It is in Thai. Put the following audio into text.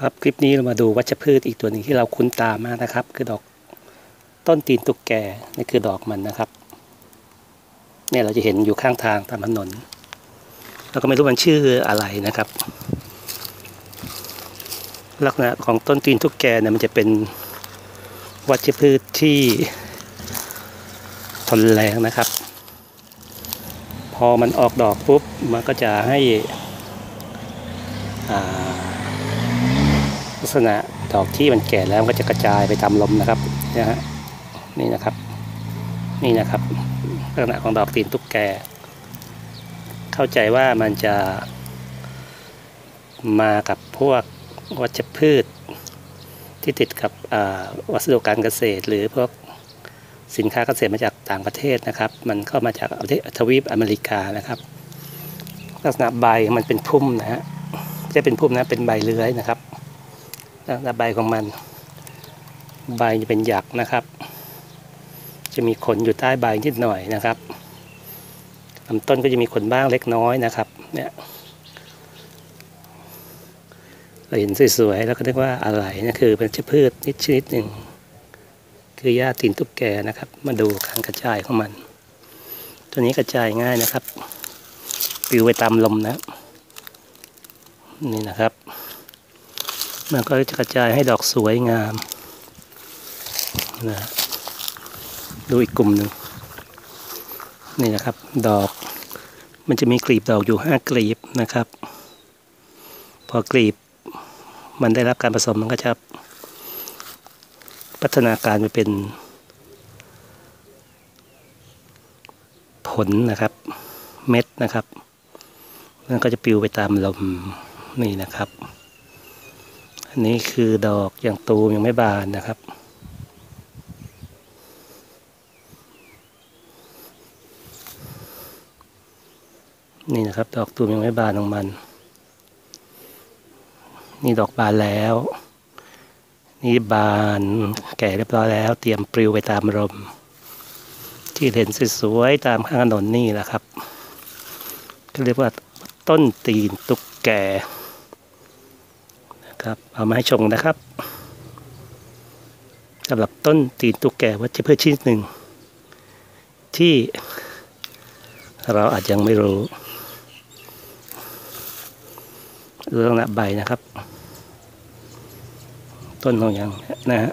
ครับคลิปนี้เรามาดูวัชพืชอีกตัวหนึ่งที่เราคุ้นตามากนะครับคือดอกต้นตีนตุ๊กแกนี่คือดอกมันนะครับเนี่ยเราจะเห็นอยู่ข้างทางตามถนนเราก็ไม่รู้มันชื่ออะไรนะครับลักษณะของต้นตีนตุ๊กแกเนี่ยมันจะเป็นวัชพืชที่ทนแรงนะครับพอมันออกดอกปุ๊บมันก็จะให้ลักษณะดอกที่มันแก่แล้วก็จะกระจายไปตามลมนะครับนะฮะนี่นะครับนี่นะครับลักษณะของดอกตีนตุ๊กแกเข้าใจว่ามันจะมากับพวกวัชพืชที่ติดกับวัสดุการเกษตรหรือพวกสินค้าเกษตรมาจากต่างประเทศนะครับมันเข้ามาจากทวีปอเมริกานะครับลักษณะใบมันเป็นพุ่มนะฮะไม่ใช่เป็นพุ่มนะเป็นใบเลื้อยนะครับลักษณะใบของมันใบจะเป็นหยักนะครับจะมีขนอยู่ใต้ใบนิดหน่อยนะครับลำต้นก็จะมีขนบ้างเล็กน้อยนะครับเนี่ยเราเห็นสวยๆแล้วก็เรียกว่าอะไรนี่คือเป็นพืชชนิดหนึ่งคือหญ้าตีนตุ๊กแกนะครับมาดูการกระจายของมันตัวนี้กระจายง่ายนะครับปลิวไปตามลมนะนี่นะครับมันก็จะกระจายให้ดอกสวยงามนะดูอีกกลุ่มหนึ่งนี่นะครับดอกมันจะมีกลีบดอกอยู่5กลีบนะครับพอกลีบมันได้รับการผสมมันก็จะพัฒนาการไปเป็นผลนะครับเม็ดนะครับมันก็จะปลิวไปตามลมนี่นะครับอันนี้คือดอกอย่างตูมยังไม่บานนะครับนี่นะครับดอกตูมยังไม่บานของมันนี่ดอกบานแล้วนี่บานแก่เรียบร้อยแล้วเตรียมปลิวไปตามลมที่เห็นสวยๆตามข้างถนนนี่แหละครับก็เรียกว่าต้นตีนตุ๊กแกนะครับเอามาให้ชมนะครับสำหรับต้นตีนตุ๊กแกวัชพืชชนิดหนึ่งที่เราอาจยังไม่รู้เรื่องละใบนะครับต้นของยังนะฮะ